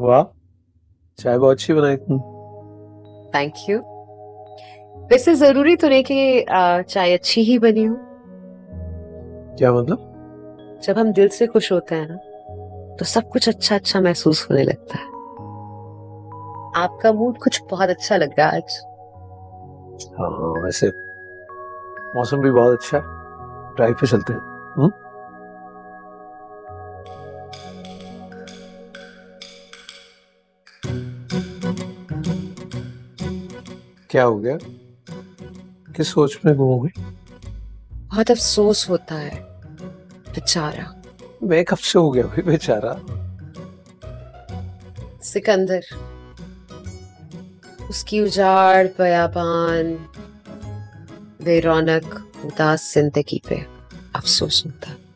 वाह, चाय बहुत अच्छी बनाई तुम। Thank you. वैसे जरूरी तो नहीं कि चाय अच्छी ही बनी हो। क्या मतलब? जब हम दिल से खुश होते हैं ना, तो सब कुछ अच्छा अच्छा महसूस होने लगता है। आपका मूड कुछ बहुत अच्छा लग रहा है आज। हाँ, वैसे मौसम भी बहुत अच्छा है। ड्राइव पे चलते हैं। क्या हो गया? किस सोच में गुम हो गई? बहुत अफसोस होता है बेचारा। मैं कब से हो गया भाई बेचारा? सिकंदर, उसकी उजाड़, बयाबान, बेरौनक, उदास जिंदगी पे अफसोस होता है।